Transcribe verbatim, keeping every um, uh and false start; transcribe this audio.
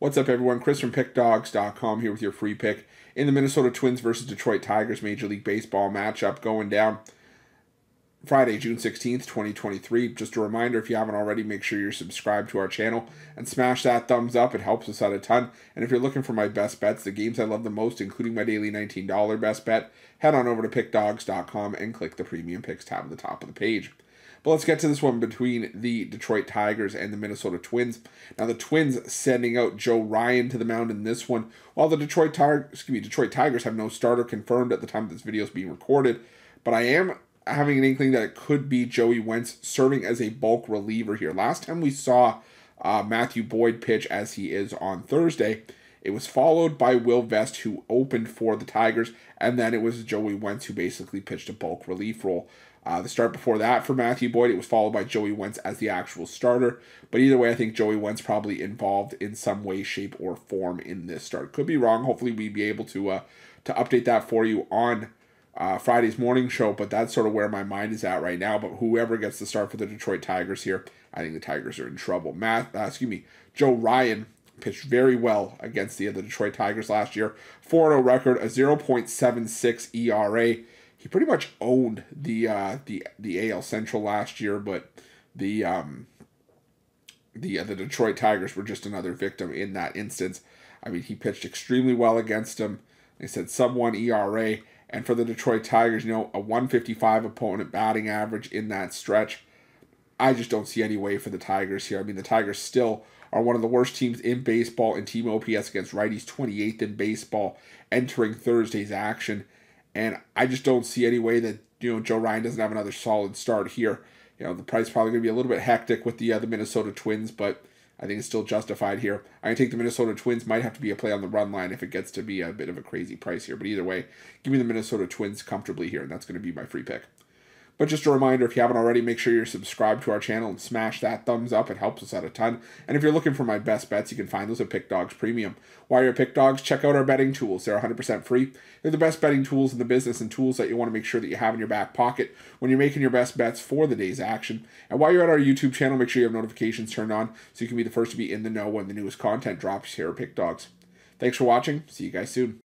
What's up, everyone? Chris from Pick Dawgz dot com here with your free pick in the Minnesota Twins versus Detroit Tigers Major League Baseball matchup going down Friday, June sixteenth, twenty twenty-three. Just a reminder, if you haven't already, make sure you're subscribed to our channel and smash that thumbs up. It helps us out a ton. And if you're looking for my best bets, the games I love the most, including my daily nineteen dollar best bet, head on over to Pick Dawgz dot com and click the Premium Picks tab at the top of the page. But let's get to this one between the Detroit Tigers and the Minnesota Twins. Now, the Twins sending out Joe Ryan to the mound in this one, while the Detroit Tigers, excuse me, Detroit Tigers have no starter confirmed at the time this video is being recorded. But I am having an inkling that it could be Joey Wentz serving as a bulk reliever here. Last time we saw uh, Matthew Boyd pitch as he is on Thursday, it was followed by Will Vest, who opened for the Tigers, and then it was Joey Wentz, who basically pitched a bulk relief role. Uh, the start before that for Matthew Boyd, it was followed by Joey Wentz as the actual starter. But either way, I think Joey Wentz probably involved in some way, shape, or form in this start. Could be wrong. Hopefully we'd be able to, uh, to update that for you on Uh, Friday's morning show, but that's sort of where my mind is at right now. But whoever gets the start for the Detroit Tigers here, I think the Tigers are in trouble. Matt, uh, excuse me, Joe Ryan pitched very well against the, the Detroit Tigers last year. four and oh record, a zero point seven six E R A. He pretty much owned the uh, the the A L Central last year, but the um, the uh, the Detroit Tigers were just another victim in that instance. I mean, he pitched extremely well against them. They said sub one E R A. And for the Detroit Tigers, you know, a one fifty-five opponent batting average in that stretch. I just don't see any way for the Tigers here. I mean, the Tigers still are one of the worst teams in baseball in team O P S against righties, twenty-eighth in baseball, entering Thursday's action. And I just don't see any way that, you know, Joe Ryan doesn't have another solid start here. You know, the price probably going to be a little bit hectic with the, uh, the Minnesota Twins, but I think it's still justified here. I can take the Minnesota Twins. Might have to be a play on the run line if it gets to be a bit of a crazy price here. But either way, give me the Minnesota Twins comfortably here, and that's going to be my free pick. But just a reminder, if you haven't already, make sure you're subscribed to our channel and smash that thumbs up. It helps us out a ton. And if you're looking for my best bets, you can find those at PickDawgz Premium. While you're at PickDawgz, check out our betting tools. They're one hundred percent free. They're the best betting tools in the business and tools that you want to make sure that you have in your back pocket when you're making your best bets for the day's action. And while you're at our YouTube channel, make sure you have notifications turned on so you can be the first to be in the know when the newest content drops here at PickDawgz. Thanks for watching. See you guys soon.